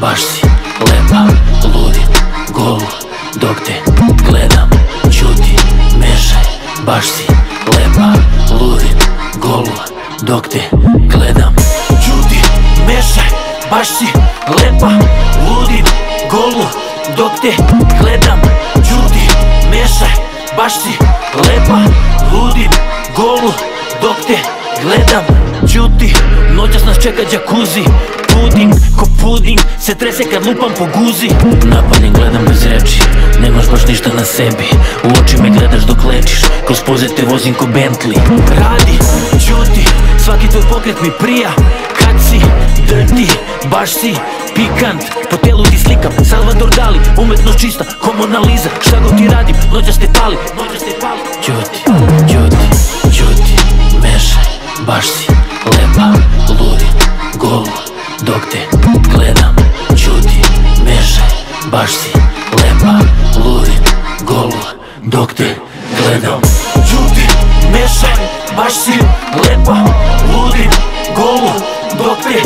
башці, лепа, лові, голову, док ти гледам, чути, мешай, башці, лепа, лові, голову, док ти гледам, чути, мешай, башці, лепа, лові, голову, док ти гледам, чути, мешай, башці, лепа, лові, голову, dok te gledam Čuti, noćas nas čeka džakuzi Pudim, ko pudim, se trese kad lupam po guzi Napadnim gledam bez reči, nemaš baš ništa na sebi U oči me gledaš dok lečiš, kroz poze te vozim ko Bentley Radi, čuti, svaki tvoj pokret mi prija Kad si dirty, baš si pikant Po telu ti slikam, Salvador Dali, umetnost čista, ko Mona Lisa Šta god ti radim, noćas te pali, noćas te pali Čuti, čuti, čuti Башці, лепа, лові, голову, док ти гледам, чути, мешай, башці, лепа, лові, голову, док ти гледам, чути, мешай, башці, лепа, лові, голову, док ти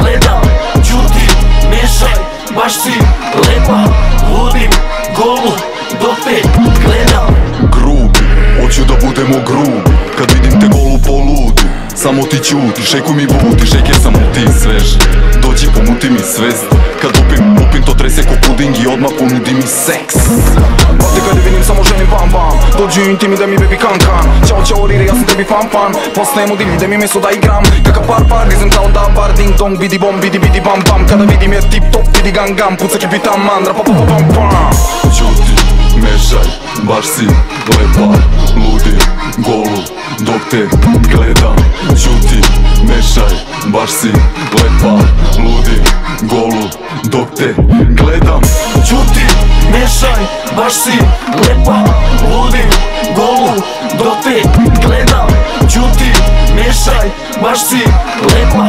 гледам, чути, мешай, башці, лепа, лові, голову, док ти гледам. Грубі, hoću da budemo grubi, kad vidim te golu poludim Samo ti čuti, šejku mi budi, šejk jer sam muti i svež Dođi pomuti mi svest, kad upim to trese ko puding I odmah ponudi mi seks Te kada vidim samo želim vam, dođi u intimi da mi bebi kankan Ćao ćao rire, ja sam tebi fan, postajemo divlji, da mi meso da igram Kaka par, rizem kao da bar, ding dong, bidi bom, bidi bidi bam bam Kada vidim je tip top, vidi gang gam, pucak je pitan man, rapapapapam Čuti, mešaj, baš si lepa, ludi, golu, dok te gledam Čuti, mešaj, baš si lepa, ludi, golu, dok te gledam Čuti, mešaj, baš si lepa, ludi, golu, dok te gledam Čuti, mešaj, baš si lepa,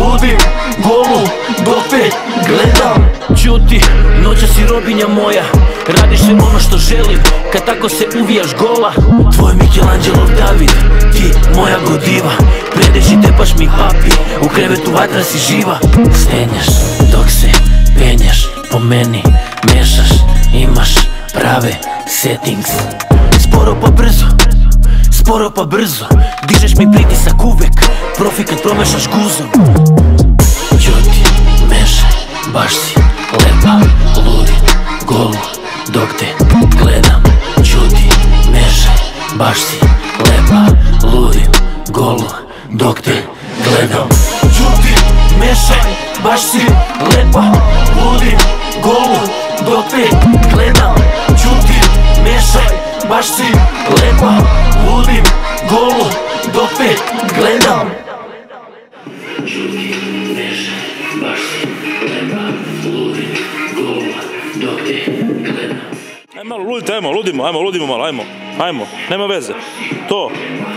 ludi, golu, dok te gledam Čuti, noća si robinja moja, radiš sve ono što želim Kad tako se uvijaš gola, tvoj Michelangelo David, ti moja Godiva Predeš I tepaš mi papi, u krevetu vatra si živa Stenjaš dok se penjaš, po meni mešaš, imaš prave settings sporo pa brzo, dižeš mi pritisak uvek, profi kad promešaš guzom Čuti, mešaj, baš si lepa, ludi, golu, dok te gledam Čuti, mešaj, baš si lepa, ludi, golu, dok te gledam Čuti, mešaj, baš si lepa, ludi, golu, dok te gledam Čuti, mešaj, baš si lepa, ludi, golu, dok te gledam Čuti, mešaj, baš si lepa, ludi, golu, dok te gledam Ajmo, ludite, ajmo, ludimo malo, ajmo, nema veze, to